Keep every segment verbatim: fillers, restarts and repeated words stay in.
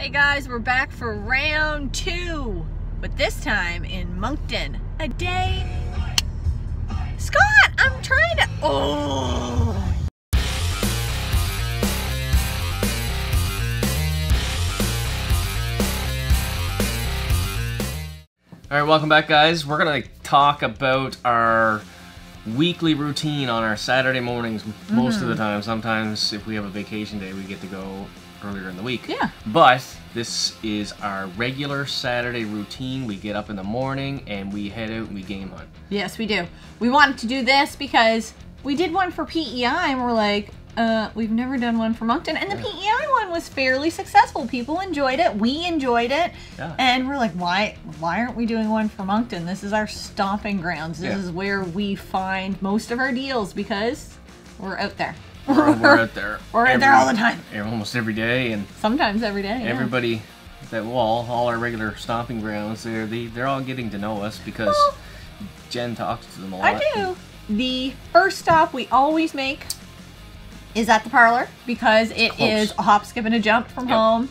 Hey guys, we're back for round two, but this time in Moncton. A day... Scott, I'm trying to... Oh! Alright, welcome back guys. We're gonna talk about our weekly routine on our Saturday mornings most mm. of the time. Sometimes if we have a vacation day, we get to go earlier in the week. Yeah. But this is our regular Saturday routine. We get up in the morning and we head out and we game hunt. Yes, we do. We wanted to do this because we did one for P E I and we're like, uh, we've never done one for Moncton. And the yeah. P E I one was fairly successful. People enjoyed it. We enjoyed it. Yeah. And we're like, why why aren't we doing one for Moncton? This is our stomping grounds. This yeah. is where we find most of our deals because we're out there. We're, we're out there. We're every, out there all the time. Almost every day, and sometimes every day. Yeah. Everybody that wall, all our regular stomping grounds, they're they, they're all getting to know us because well, Jen talks to them a lot. I do. The first stop we always make is at the Parlour because it Close. is a hop, skip, and a jump from yep. home.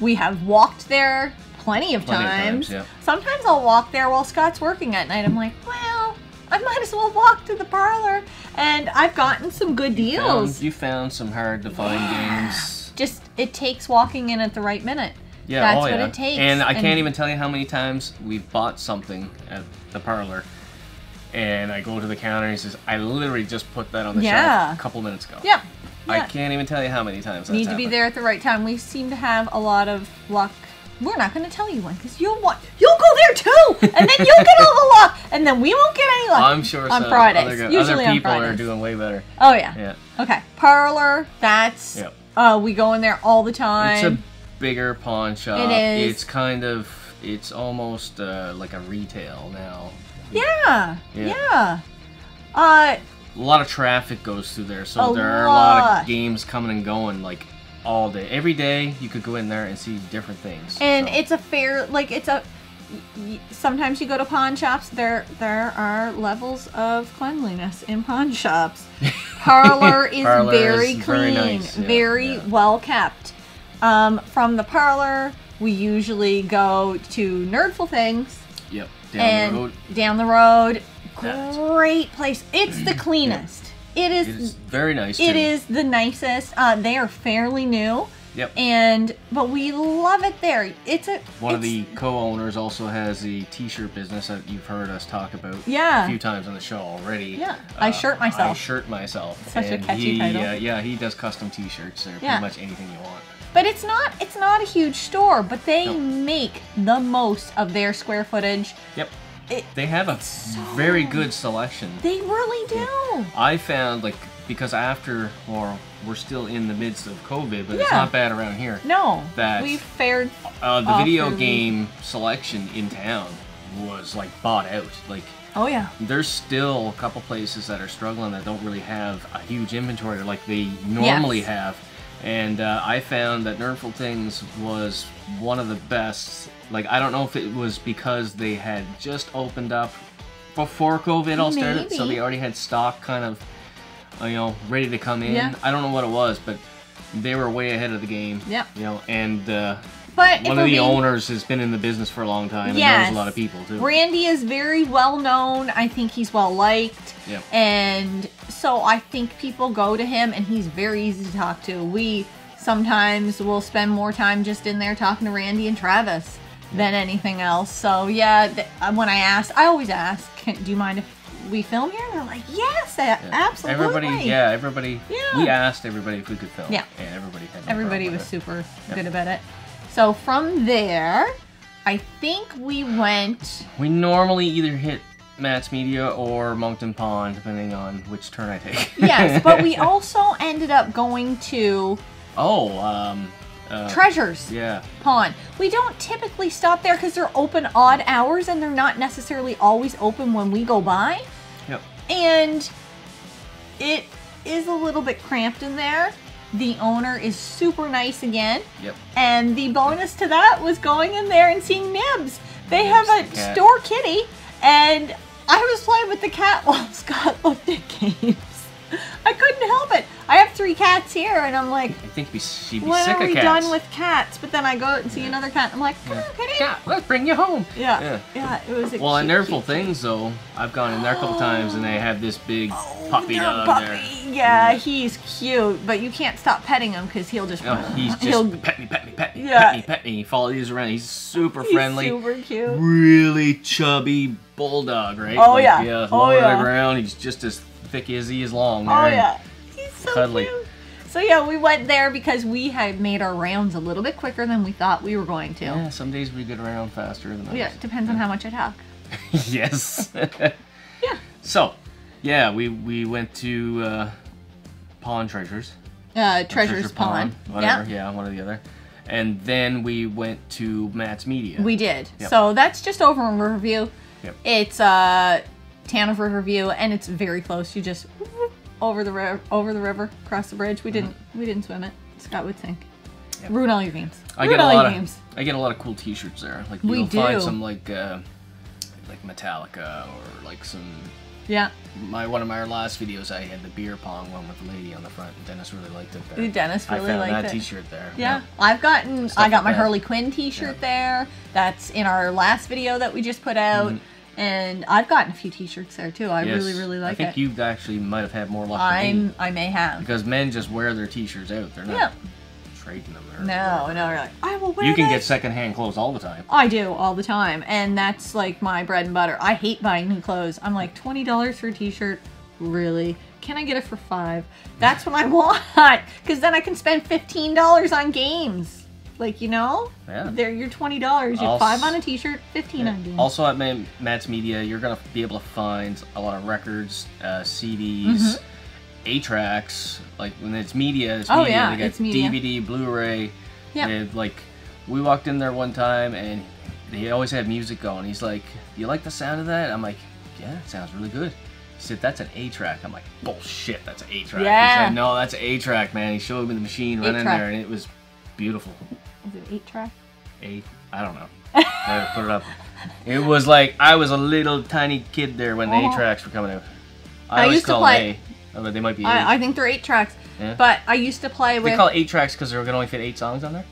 We have walked there plenty of plenty times. Of times yeah. Sometimes I'll walk there while Scott's working at night. I'm like, well, I might as well walk to the Parlour. And I've gotten some good you deals. Found, you found some hard to find yeah. games. Just, it takes walking in at the right minute. Yeah, That's oh, what yeah. it takes. And I and can't even tell you how many times we've bought something at the Parlour. And I go to the counter and he says, I literally just put that on the yeah. shelf a couple minutes ago. Yeah. yeah. I can't even tell you how many times that's Need to happened. be there at the right time. We seem to have a lot of luck. We're not going to tell you one because you'll want, you'll go there too, and then you'll get all the luck, and then we won't get any luck. I'm sure on so. Fridays. Other, Usually other people on Fridays. are doing way better. Oh yeah. Yeah. Okay. Parlour. That's. Yep. Uh, we go in there all the time. It's a bigger pawn shop. It is. It's kind of. It's almost uh, like a retail now. Yeah. Yeah. yeah. Uh, a lot of traffic goes through there, so there are lot. a lot of games coming and going. Like. All day, every day, you could go in there and see different things. And so. it's a fair, like it's a. Sometimes you go to pawn shops. There, there are levels of cleanliness in pawn shops. Parlour is Parlour very is clean, very, nice. yeah, very yeah. well kept. Um, from the Parlour, we usually go to Nerdful Things. Yep, down and the road. Down the road, great place. It's the cleanest. Yep. It is, it is very nice. It too. is the nicest. Uh, they are fairly new. Yep. And but we love it there. It's a one it's, of the co-owners also has the T-shirt business that you've heard us talk about. Yeah. A few times on the show already. Yeah. Uh, I shirt myself. I shirt myself. Such and a catchy he, title. Uh, yeah. He does custom T-shirts. They're yeah. pretty much anything you want. But it's not it's not a huge store. But they nope. make the most of their square footage. Yep. It, they have a so, very good selection. They really do. Yeah. I found, like, because after, or we're still in the midst of COVID, but yeah. it's not bad around here. No, that we've fared uh, the video game the... selection in town was, like, bought out. Like, oh yeah. There's still a couple places that are struggling that don't really have a huge inventory like they normally yes. have. And uh, I found that Nerdful Things was one of the best. Like, I don't know if it was because they had just opened up before COVID all Maybe. started, so they already had stock kind of, you know, ready to come in. Yeah. I don't know what it was, but they were way ahead of the game. Yeah. You know, and uh, but one of the being... owners has been in the business for a long time yes. and knows a lot of people, too. Randy is very well known. I think he's well liked. Yeah. And so I think people go to him, and he's very easy to talk to. We sometimes will spend more time just in there talking to Randy and Travis than anything else. So yeah, when I ask, I always ask, Can, do you mind if we film here? And they're like, yes, yeah. absolutely. Everybody, yeah, everybody, yeah. we asked everybody if we could film. Yeah. And everybody had no Everybody was it. super yep. good about it. So from there, I think we went... We normally either hit Matt's Media or Moncton Pawn, depending on which turn I take. Yes, but we also ended up going to... Oh, um... Uh, Treasures yeah. Pawn. We don't typically stop there because they're open odd hours and they're not necessarily always open when we go by. Yep. And it is a little bit cramped in there. The owner is super nice again. Yep. And the bonus to that was going in there and seeing Nibs. They Nibs have a the cat. store kitty, and I was playing with the cat while Scott looked at games. I couldn't help it. I have three cats here, and I'm like, I think she'd be when sick are of we cats. done with cats? But then I go and see yeah. another cat, and I'm like, come yeah. on, kitty. Yeah, let's bring you home. Yeah, yeah. yeah it was a Well, cute, at Nerdful Things, though, I've gone in there a couple times, and they have this big oh, puppy dog puppy. there. Yeah, yeah, he's cute, but you can't stop petting him, because he'll just... No, he's just he'll, pet me, pet me, pet me, yeah. pet me, pet me. He follows around. He's super he's friendly. super cute. Really chubby bulldog, right? Oh, like, yeah. yeah oh, yeah. on the ground. He's just as thick as he is long. There. Oh, yeah. So cuddly. Cute. So yeah, we went there because we had made our rounds a little bit quicker than we thought we were going to. Yeah, some days we get around faster than others. Yeah, it depends yeah. on how much I talk. Yes. Yeah. So, yeah, we we went to uh, Pawn Treasures. Uh, Treasures Treasure Pawn. Pawn. Whatever. Yep. Yeah, one or the other. And then we went to Matt's Media. We did. Yep. So that's just over in Riverview. Yep. It's uh, Tana River View, and it's very close. You just. Over the river, over the river, across the bridge. We didn't, mm-hmm. we didn't swim it. Scott would sink. Yep. Ruin all your games. I Ruin get a all lot your of, games. I get a lot of cool T-shirts there. Like we you'll do. find some like, uh, like Metallica or like some. Yeah. My one of my last videos, I had the beer pong one with the lady on the front, and Dennis really liked it there. Dennis really I found liked that it. that T-shirt there. Yeah. yeah. I've gotten. Stuff I got like my that. Harley Quinn T-shirt yeah. there. That's in our last video that we just put out. Mm-hmm. And I've gotten a few T-shirts there too. I yes. really, really like it. I think it. you actually might have had more luck. I'm, I may have. Because men just wear their T-shirts out. They're not yeah. trading them. There no, no. They're like, I will wear. You can this. get secondhand clothes all the time. I do all the time, and that's like my bread and butter. I hate buying new clothes. I'm like twenty dollars for a T-shirt. Really? Can I get it for five? That's what I want. Because then I can spend fifteen dollars on games. Like, you know, yeah. they're your twenty dollars. You have five on a T-shirt, fifteen yeah. on games. Also at Matt's Media, you're going to be able to find a lot of records, uh, C Ds, mm-hmm. A-tracks. Like, when it's media, it's oh, media. Yeah, they got it's media. D V D, Blu-ray. Yeah. Like, we walked in there one time, and they always had music going. He's like, do you like the sound of that? I'm like, yeah, it sounds really good. He said, that's an A-track. I'm like, bullshit, that's an A-track. Yeah. He said, no, that's an A-track, man. He showed me the machine right in there, and it was beautiful. Is it eight track? Eight? I don't know. I put it up. It was like I was a little tiny kid there when the oh. eight tracks were coming out. I, I always used call to play. Them eight, but they might be. Eight. I, I think they're eight tracks. Yeah. But I used to play with. They call it eight tracks because they're gonna only fit eight songs on there.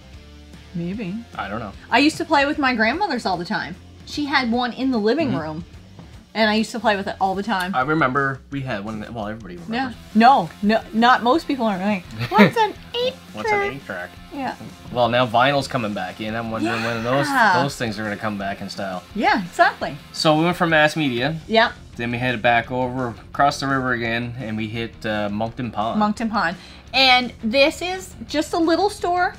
Maybe. I don't know. I used to play with my grandmother's all the time. She had one in the living mm-hmm. room, and I used to play with it all the time. I remember we had one. That, well, everybody remembers. Yeah. No, no, not most people aren't right. What's an eight? What's an eight track? Yeah. Well, now vinyl's coming back in. I'm wondering yeah. when those those things are going to come back in style. Yeah, exactly. So we went from Matt's Media. Yeah. Then we headed back over, across the river again, and we hit uh, Moncton Pawn. Moncton Pawn. And this is just a little store.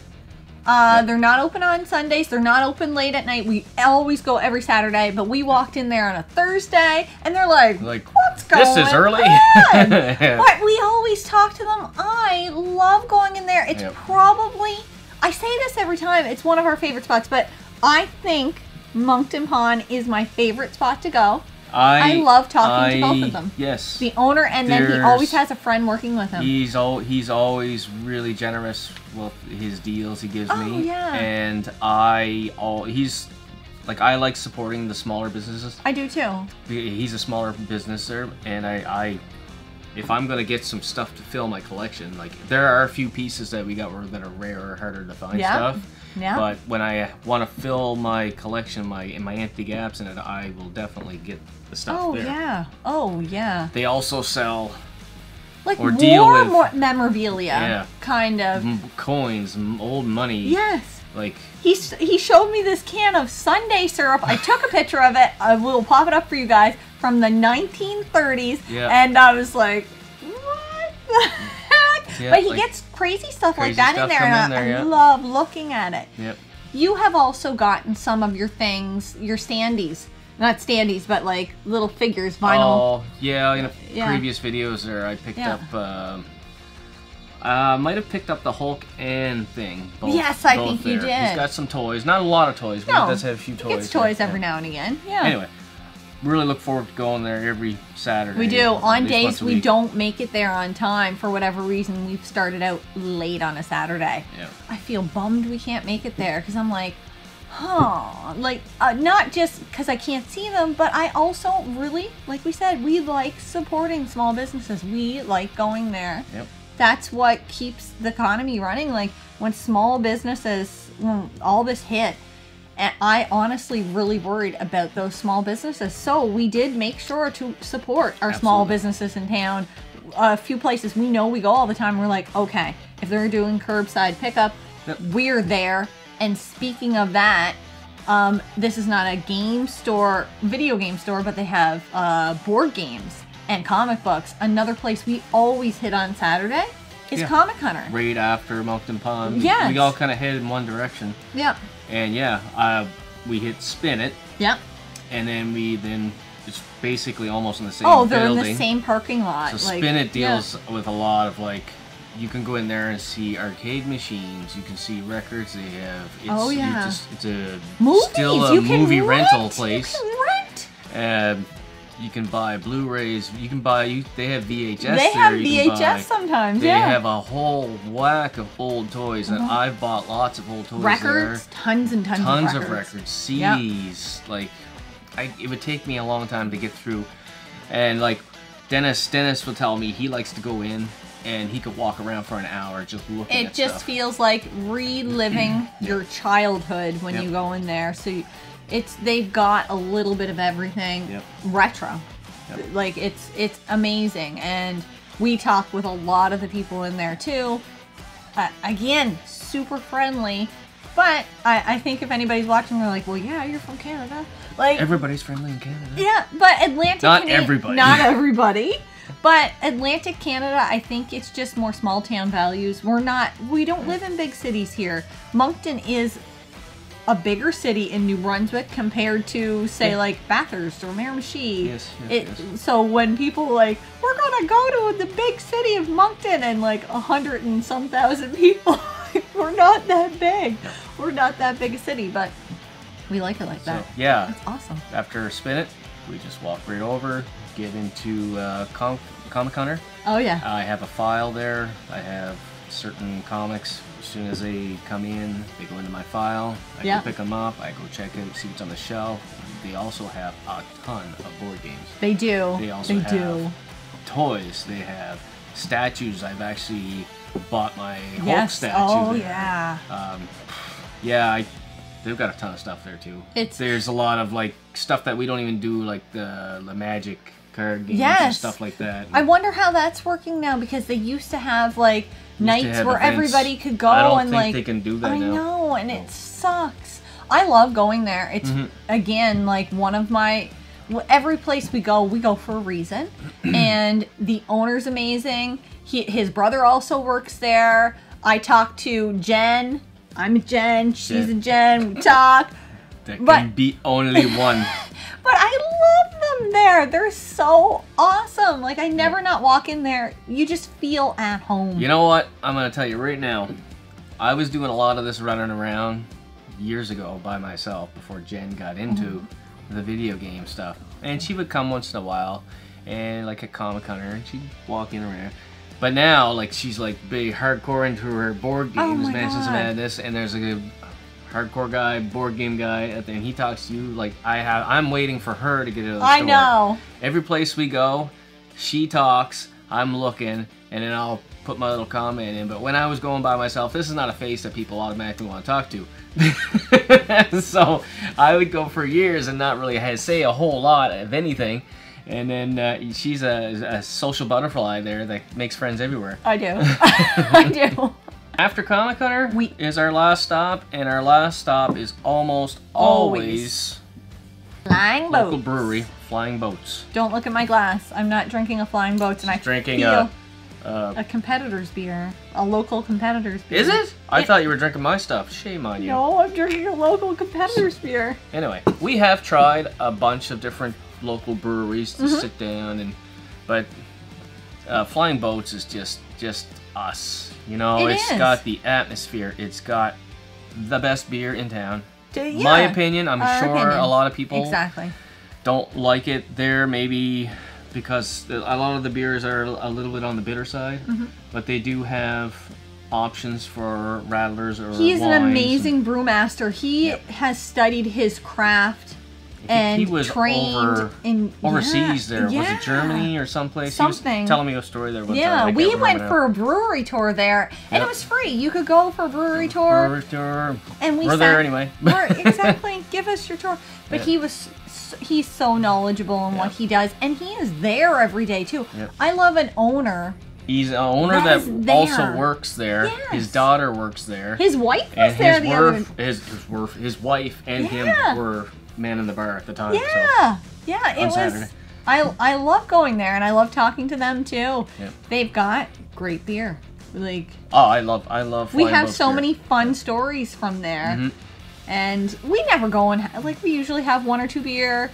Uh, yep. They're not open on Sundays. They're not open late at night. We always go every Saturday, but we walked in there on a Thursday, and they're like, like what's going on? This is early. Yeah. But we always talk to them. I love going in there. It's yep. probably, I say this every time, it's one of our favorite spots, but I think Moncton Pawn is my favorite spot to go. I, I love talking I, to both of them. Yes. The owner, and then he always has a friend working with him. He's al he's always really generous with his deals he gives oh, me. Yeah. And I all he's like I like supporting the smaller businesses. I do too. He's a smaller business there, and I, I if I'm gonna get some stuff to fill my collection, like there are a few pieces that we got were that are rare or harder to find yeah. stuff. Yeah. But when I want to fill my collection, my in my empty gaps in it, I will definitely get the stuff oh, there. Oh yeah, oh yeah. They also sell like or more, deal with, more memorabilia, yeah, kind of m coins, m old money. Yes. Like he he showed me this can of Sunday syrup. I took a picture of it. I will pop it up for you guys from the nineteen thirties. Yeah. And I was like, what the heck? Yeah, but he like, gets crazy stuff crazy like that stuff in there, and in there, I, yeah. I love looking at it. Yep. You have also gotten some of your things, your standees. Not standees, but like little figures, vinyl. Oh, yeah, in a yeah. previous videos there, I picked yeah. up, um, I uh, might have picked up the Hulk and thing. Both, yes, I both think there. you did. He's got some toys. Not a lot of toys, but no, he does have a few toys. He gets toys there. every yeah. now and again. Yeah. Anyway. Really look forward to going there every Saturday. We do. On days we don't make it there on time for whatever reason, we've started out late on a Saturday. Yeah. I feel bummed we can't make it there because I'm like, huh, like uh, not just because I can't see them, but I also really, like we said, we like supporting small businesses. We like going there. Yep. that's what keeps the economy running. Like, when small businesses, when all this hit, and I honestly really worried about those small businesses. So we did make sure to support our Absolutely. small businesses in town. A few places we know we go all the time, we're like, okay, if they're doing curbside pickup, yep. we're there. And speaking of that, um, this is not a game store, video game store, but they have uh, board games and comic books. Another place we always hit on Saturday is yeah. Comic Hunter. Right after Moncton Pawn. Yeah. We all kind of head in one direction. Yeah. And yeah, uh, we hit Spin It. Yep. And then we then it's basically almost in the same Oh, they're building. in the same parking lot. So like, Spin It deals yeah. with a lot of like, you can go in there and see arcade machines. You can see records they have. It's, oh yeah. It's, it's a Movies. still a you movie can rental rent. place. You can rent. And you can buy Blu-rays. You can buy. You, they have V H S. They there. have you VHS buy, sometimes. They yeah. have a whole whack of old toys, and mm-hmm. I've bought lots of old toys. Records, there. tons and tons, tons of records. Tons of records, C Ds. Yep. Like, I, it would take me a long time to get through. And like, Dennis, Dennis will tell me he likes to go in, and he could walk around for an hour just looking it at It just stuff. feels like reliving your childhood when yep. you go in there. So you, it's they've got a little bit of everything yep. retro. Yep. Like it's it's amazing. And we talk with a lot of the people in there too. Uh, again, super friendly. But I, I think if anybody's watching, they're like, well, yeah, you're from Canada. Like everybody's friendly in Canada. Yeah, but Atlantic Not Canada, everybody. Not everybody. But Atlantic Canada, I think it's just more small town values. We're not, we don't live in big cities here. Moncton is a bigger city in New Brunswick compared to, say, yeah. like Bathurst or Miramichi. Yes, yes, it, yes. So when people like, we're going to go to the big city of Moncton and like a hundred and some thousand people, we're not that big. No. We're not that big a city, but we like it like that. So, yeah. That's awesome. After Spin It, we just walk right over. Get into uh, com Comic Hunter. Oh yeah. I have a file there. I have certain comics. As soon as they come in, they go into my file. I yep. go pick them up. I go check it, see what's on the shelf. They also have a ton of board games. They do. They also they have do. toys. They have statues. I've actually bought my Hulk yes. statue. Oh there. yeah. Um, yeah. I, They've got a ton of stuff there too. It's There's a lot of like stuff that we don't even do, like the, the Magic card games yes. and stuff like that. I wonder how that's working now, because they used to have like nights have where events. everybody could go I don't and think like they can do that I now. know, and it sucks. I love going there. It's mm-hmm. again like one of my every place we go, we go for a reason, and the owner's amazing. He his brother also works there. I talked to Jen. I'm a Jen, she's a Jen, we talk. There but, can be only one. But I love them there. They're so awesome. Like, I never not walk in there. You just feel at home. You know what? I'm going to tell you right now. I was doing a lot of this running around years ago by myself before Jen got into mm-hmm. the video game stuff. And she would come once in a while, and like a Comic Hunter, and she'd walk in around. But now, like, she's like big hardcore into her board games, oh Mansions of Madness, and there's like a hardcore guy, board game guy, and he talks to you. Like, I have, I'm waiting for her to get out of the I store. know. Every place we go, she talks. I'm looking, and then I'll put my little comment in. But when I was going by myself, this is not a face that people automatically want to talk to. So I would go for years and not really say a whole lot of anything. And then uh, she's a, a social butterfly there that makes friends everywhere. I do. I do. After Comic Hunter we is our last stop, and our last stop is almost always, always. Flying Boats. Local brewery, Flying Boats. Don't look at my glass. I'm not drinking a Flying Boats, and I drinking a, a a competitor's beer, a local competitor's beer. Is it? I it, thought you were drinking my stuff. Shame on you. No, I'm drinking a local competitor's beer. Anyway, we have tried a bunch of different local breweries to mm-hmm. sit down and but uh, Flying Boats is just just us, you know. It it's is. got the atmosphere, it's got the best beer in town. Yeah. My opinion, I'm Our sure opinion. a lot of people exactly don't like it there, maybe because a lot of the beers are a little bit on the bitter side, mm-hmm. but they do have options for rattlers or He's wines an amazing and, brewmaster. He yep. has studied his craft and he was trained over, in, overseas yeah, there. Yeah. Was it Germany or someplace? Something. He was telling me a story there. One yeah, time. We went for a brewery tour there, and yep. it was free. You could go for a brewery tour. Brewery tour. And we we're sat, there anyway. We're, exactly. Give us your tour. But yep. he was... He's so knowledgeable in yep. what he does, and he is there every day too. Yep. I love an owner. He's an owner that, that also works there. Yes. His daughter works there. His wife was and there. His, the worf, other... his, his, worf, his wife and yeah. him were man in the bar at the time. Yeah, so. yeah. It was. Saturday. I I love going there, and I love talking to them too. Yep. They've got great beer. Like oh, I love I love. We have so beer. many fun stories from there. Mm-hmm. And we never go and, like, we usually have one or two beer.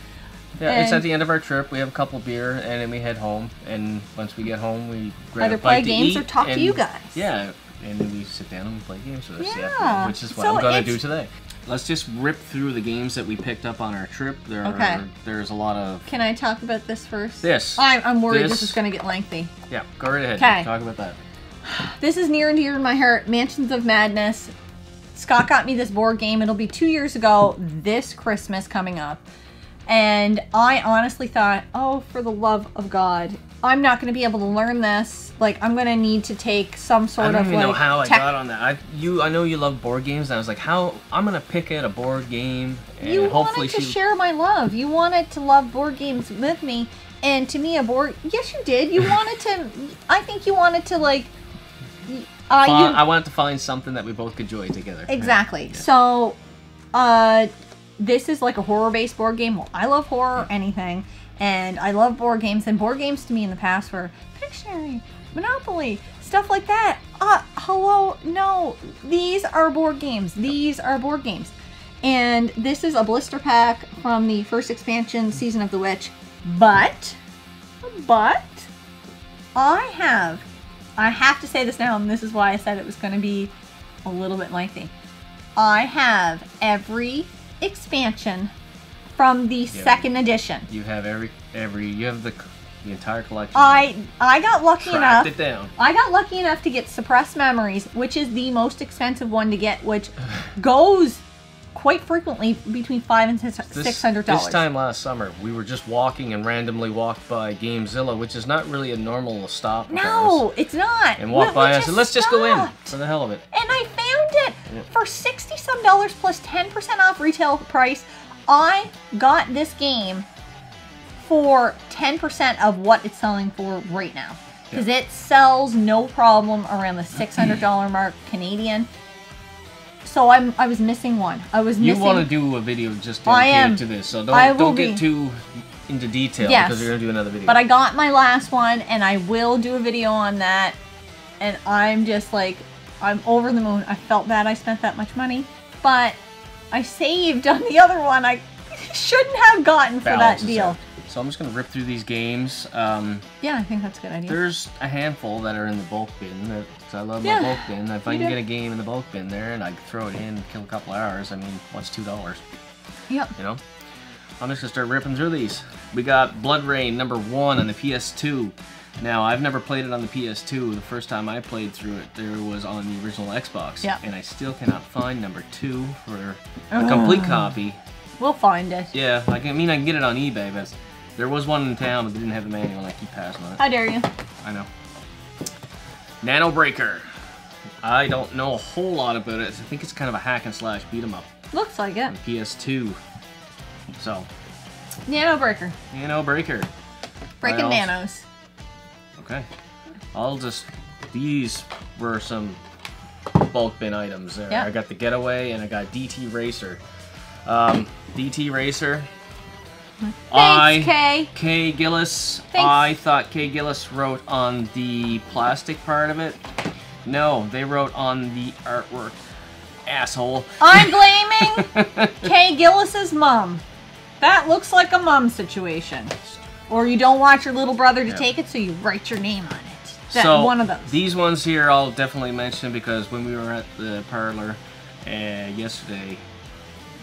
Yeah, it's at the end of our trip. We have a couple beer, and then we head home. And once we get home, we grab either a play games to eat or talk and, to you guys. Yeah, and then we sit down and play games with us. Yeah. Which is what so I'm going to do today. Let's just rip through the games that we picked up on our trip. There are, okay. There's a lot of... Can I talk about this first? This. I'm, I'm worried this, this is going to get lengthy. Yeah, go right ahead. Okay. Talk about that. This is near and dear to my heart. Mansions of Madness. Scott got me this board game. It'll be two years ago this Christmas coming up. And I honestly thought, oh, for the love of God, I'm not going to be able to learn this. Like, I'm going to need to take some sort of, like... I don't even like, know how I got on that. I, you, I know you love board games, and I was like, how... I'm going to pick at a board game, and you hopefully she... You wanted to share my love. You wanted to love board games with me. And to me, a board... Yes, you did. You wanted to... I think you wanted to, like... Uh, you, I wanted to find something that we both could enjoy together. Exactly. Right? Yeah. So, uh, this is like a horror-based board game. Well, I love horror or anything, and I love board games. And board games to me in the past were Pictionary, Monopoly, stuff like that. Uh, hello, no, these are board games. These are board games. And this is a blister pack from the first expansion, Season of the Witch. But, but, I have... I have to say this now, and this is why I said it was going to be a little bit lengthy. I have every expansion from the yep. second edition. You have every every you have the the entire collection. I I got lucky enough. Tracked it down. I got lucky enough to get Suppressed Memories, which is the most expensive one to get, which goes quite frequently between five and six hundred dollars. This time last summer, we were just walking and randomly walked by GameZilla, which is not really a normal stop. No, it's not. And walked by and said, "Let's just go in for the hell of it." And I found it yeah. for sixty some dollars plus ten percent off retail price. I got this game for ten percent of what it's selling for right now, because yeah. it sells no problem around the six hundred dollar mark Canadian. So I'm, I was missing one. I was missing... You want to do a video just dedicated to this, so don't, don't get be. too into detail yes. because we're going to do another video. But I got my last one, and I will do a video on that, and I'm just like, I'm over the moon. I felt bad I spent that much money, but I saved on the other one I shouldn't have gotten for Balance that deal. Out. So I'm just going to rip through these games. Um, yeah, I think that's a good idea. There's a handful that are in the bulk bin that... I love yeah, my bulk bin. If I can get a game in the bulk bin there and I throw it in and kill a couple hours, I mean, what's two dollars? Yep. You know? I'm just gonna start ripping through these. We got BloodRayne number one on the P S two. Now, I've never played it on the P S two. The first time I played through it, there was on the original Xbox. Yep. And I still cannot find number two for a oh. complete copy. We'll find it. Yeah, like, I mean, I can get it on eBay, but there was one in town, but they didn't have the manual, and I keep passing on it. How dare you? I know. Nano Breaker. I don't know a whole lot about it. I think it's kind of a hack and slash beat 'em up. Looks like it. P S two. So. Nano Breaker. Nano Breaker. Breaking I'll... nanos. Okay. I'll just. These were some bulk bin items there. Yep. I got The Getaway and I got D T Racer. Um, D T Racer. Thanks, I, Kay. Kay Gillis. Thanks. I thought Kay Gillis wrote on the plastic part of it. No, they wrote on the artwork. Asshole. I'm blaming Kay Gillis's mom. That looks like a mom situation. Or you don't want your little brother to yeah. take it, so you write your name on it. That, so one of those. These ones here I'll definitely mention because when we were at the parlor uh, yesterday,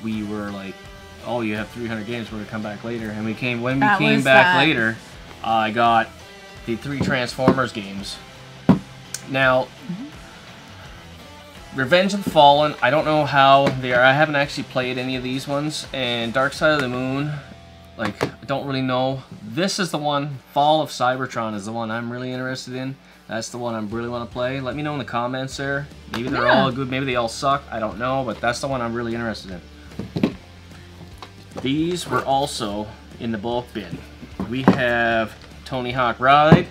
we were like, oh, you have three hundred games, we're going to come back later. And we came when we that came back that. later, uh, I got the three Transformers games. Now, mm-hmm. Revenge of the Fallen, I don't know how they are. I haven't actually played any of these ones. And Dark Side of the Moon, like, I don't really know. This is the one, Fall of Cybertron is the one I'm really interested in. That's the one I really want to play. Let me know in the comments there. Maybe they're yeah. all good, maybe they all suck. I don't know, but that's the one I'm really interested in. These were also in the bulk bin. We have Tony Hawk Ride.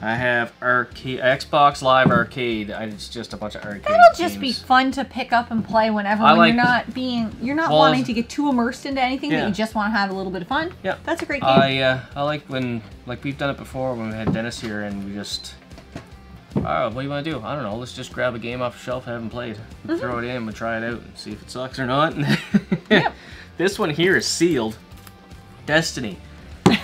I have arcade, Xbox Live Arcade. It's just a bunch of arcade That'll games. just be fun to pick up and play whenever when like, you're not being, you're not well, wanting to get too immersed into anything, yeah. but you just want to have a little bit of fun. Yeah, that's a great game. I uh, I like when, like we've done it before when we had Dennis here and we just, oh, right, what do you want to do? I don't know. Let's just grab a game off the shelf, haven't played, and mm-hmm. throw it in, and try it out, and see if it sucks or not. Yep. This one here is sealed. Destiny.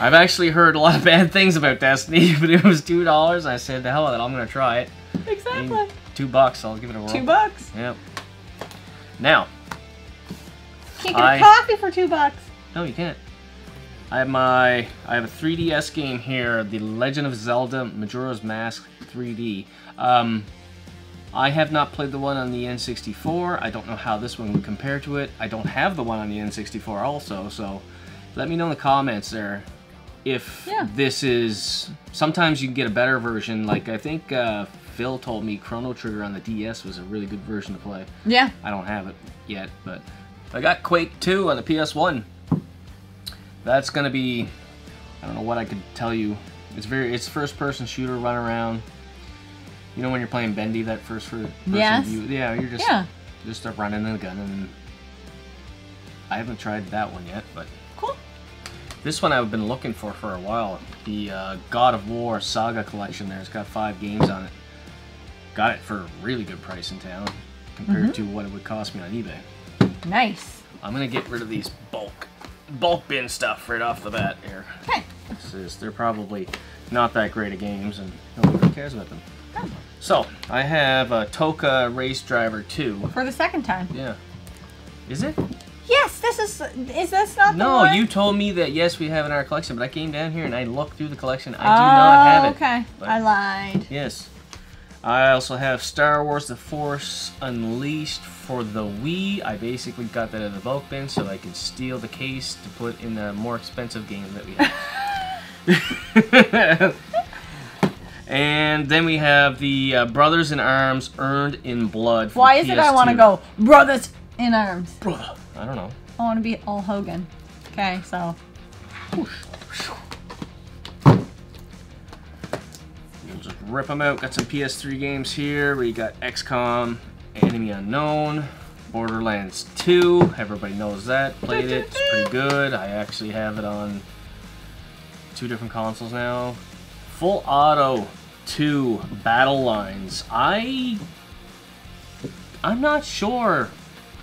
I've actually heard a lot of bad things about Destiny, but it was two dollars. I said, "The hell with it, I'm gonna try it." Exactly. And two bucks. I'll give it a whirl. Two bucks. Yep. Now. Can't get I, a coffee for two bucks. No, you can't. I have my. I have a three D S game here, The Legend of Zelda Majora's Mask three D. Um, I have not played the one on the N sixty-four. I don't know how this one would compare to it. I don't have the one on the N sixty-four also, so. Let me know in the comments there if yeah. this is... Sometimes you can get a better version. Like, I think uh, Phil told me Chrono Trigger on the D S was a really good version to play. Yeah. I don't have it yet, but... I got Quake two on the P S one. That's going to be... I don't know what I could tell you. It's very it's first-person shooter, run around. You know when you're playing Bendy, that first-person yes. view? Yeah, you're just, yeah. just up running and gunning. And I haven't tried that one yet, but... This one I've been looking for for a while. The uh, God of War Saga Collection there. It's got five games on it. Got it for a really good price in town compared mm-hmm. to what it would cost me on eBay. Nice. I'm going to get rid of these bulk bulk bin stuff right off the bat here. Okay. This is, they're probably not that great of games and nobody cares about them. Oh. So, I have uh, Toca Race Driver two. For the second time. Yeah. Is it? Yes, this is, is this not the no, one? No, you told me that yes, we have in our collection, but I came down here and I looked through the collection. I do oh, not have it. okay. But I lied. Yes. I also have Star Wars The Force Unleashed for the Wii. I basically got that out of the bulk bin so I could steal the case to put in the more expensive game that we have. And then we have the uh, Brothers in Arms Earned in Blood for Why is P S two. It I want to go, Brothers in Arms? Brother. I don't know. I want to be all Hogan. Okay, so. We'll just rip them out. Got some P S three games here. We got X COM, Enemy Unknown, Borderlands two. Everybody knows that. Played it. It's pretty good. I actually have it on two different consoles now. Full Auto two Battle Lines. I. I'm not sure.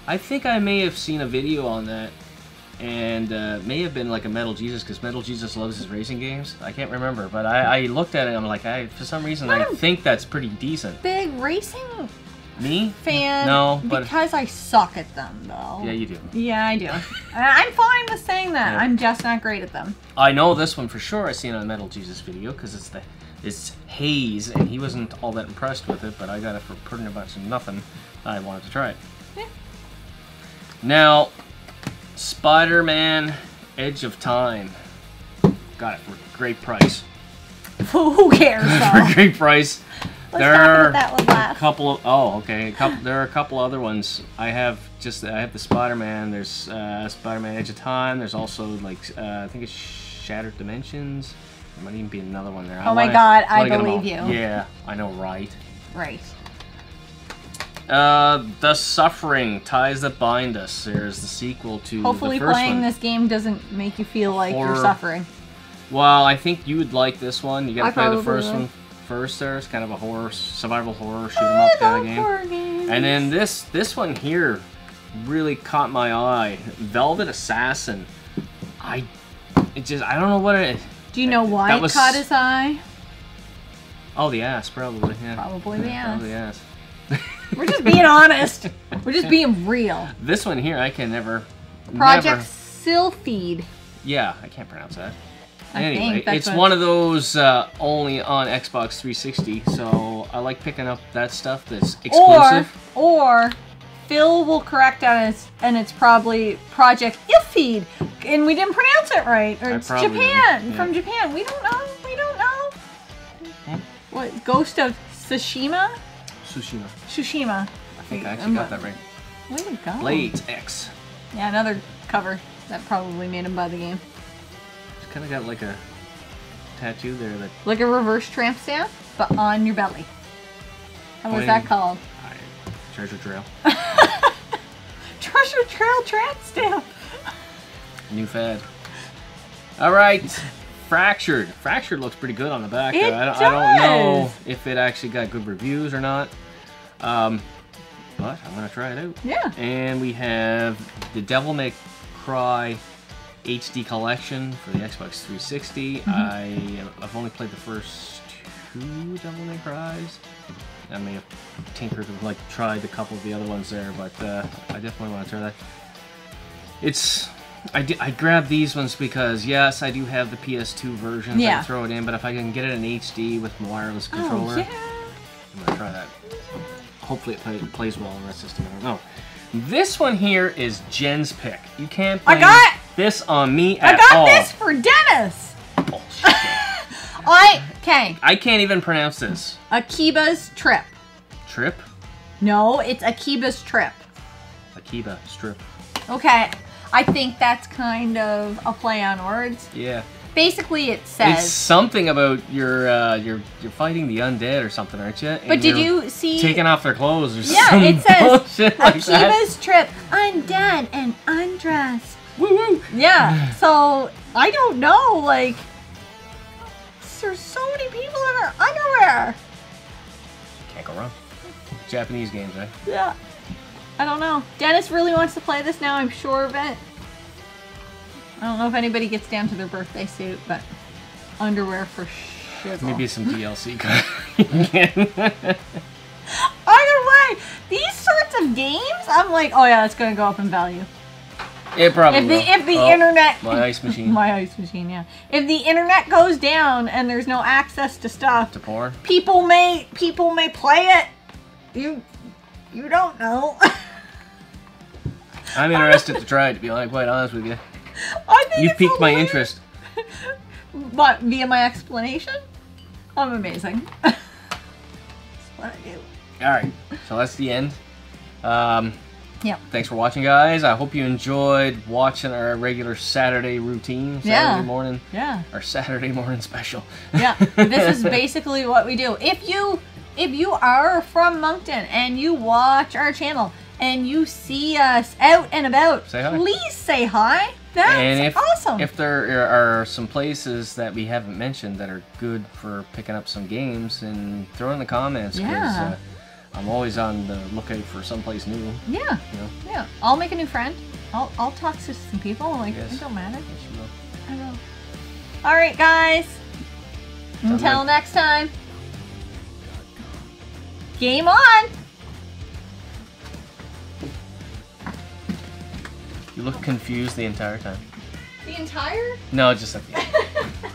I think I may have seen a video on that, and uh, may have been like a Metal Jesus, because Metal Jesus loves his racing games. I can't remember, but I, I looked at it and I'm like, I for some reason I think that's pretty decent. Big racing me fan. No, but because I suck at them though. Yeah, you do. Yeah, I do. I'm fine with saying that. Yeah. I'm just not great at them. I know this one for sure. I seen on a Metal Jesus video because it's the it's Haze, and he wasn't all that impressed with it. But I got it for pretty much nothing. I wanted to try it. Yeah. Now, Spider-Man Edge of Time. Got it for a great price. Who cares? For a great price. Let's there talk about that one last. A couple of oh, okay. A couple, there are a couple other ones. I have just I have the Spider-Man. There's uh, Spider-Man Edge of Time. There's also like uh, I think it's Shattered Dimensions. There might even be another one there. Oh I my wanna, God, I believe you. Yeah, I know, right? Right. Uh, The Suffering, Ties That Bind Us. There's the sequel to Hopefully the first playing one. This game doesn't make you feel like or, you're suffering. Well, I think you would like this one. You gotta I play the first would. one first there. It's kind of a horror, survival horror, shoot 'em up kind of game. Horror games. And then this, this one here really caught my eye. Velvet Assassin. I, it just, I don't know what it... Do you know it, why it was, caught his eye? Oh, the ass, probably. Yeah. Probably the ass. Probably the ass. We're just being honest. We're just being real. This one here, I can never... Project Silphied. Yeah, I can't pronounce that. I anyway, think that's it's one of those uh, only on Xbox three sixty, so cool. I like picking up that stuff that's exclusive. Or, or Phil will correct us, and it's probably Project Ifeed, and we didn't pronounce it right. Or it's Japan, yeah. from Japan. We don't know. We don't know. Hmm? What? Ghost of Tsushima? Tsushima. Tsushima. I think I actually um, got that right. Way to go. Blades X. Yeah, another cover that probably made him buy the game. It's kind of got like a tattoo there. That... Like a reverse tramp stamp, but on your belly. How was that called? I... Treasure Trail. Treasure Trail tramp stamp. New fad. All right. Fractured. Fractured looks pretty good on the back. It I, does. I don't know if it actually got good reviews or not, um, but I'm gonna try it out. Yeah. And we have the Devil May Cry H D Collection for the Xbox three sixty. Mm-hmm. I I've only played the first two Devil May Cries. I may have tinkered with, like tried a couple of the other ones there, but uh, I definitely want to try that. It's. I, do, I grab these ones because, yes, I do have the P S two version. Yeah. I can throw it in, but if I can get it in H D with my wireless controller, oh, yeah. I'm going to try that. Hopefully it play, plays well on that system. I don't know. This one here is Jen's pick. You can't play I got, this on me at all. I got all. this for Dennis. Bullshit. I, okay. I can't even pronounce this. Akiba's Trip. Trip? No, it's Akiba's Trip. Akiba Strip. Okay. I think that's kind of a play on words. Yeah. Basically, it says it's something about you're uh, you're you're fighting the undead or something, aren't you? And but did you see taking off their clothes or yeah, something? Yeah, it says Akiba's like that. Trip, undead and undressed. Woo woo. Yeah. So I don't know. Like, there's so many people in their underwear. Can't go wrong. Japanese games, right? Yeah. I don't know. Dennis really wants to play this now, I'm sure of it. I don't know if anybody gets down to their birthday suit, but underwear for shizzle. Maybe some D L C. Either way, these sorts of games, I'm like, oh yeah, it's going to go up in value. It probably if the, will. If the oh, internet... My ice machine. My ice machine, yeah. If the internet goes down and there's no access to stuff... To porn? People may, people may play it. You... You don't know. I'm interested to try it, to be quite honest with you. I think You've piqued hilarious. my interest. But via my explanation, I'm amazing. That's what I do. Alright, so that's the end. Um, yeah. Thanks for watching, guys. I hope you enjoyed watching our regular Saturday routine. Saturday yeah. morning. Yeah. Our Saturday morning special. Yeah, this is basically what we do. If you... If you are from Moncton and you watch our channel and you see us out and about, say hi. Please say hi. That's and if, awesome. If there are some places that we haven't mentioned that are good for picking up some games, and throw in the comments. Yeah. Uh, I'm always on the lookout for someplace new. Yeah. You know? Yeah. I'll make a new friend. I'll, I'll talk to some people. Like, yes. It don't matter. Yes, you will. I will. All right, guys. Sounds Until good. next time. Game on! You look confused the entire time. The entire? No, just like...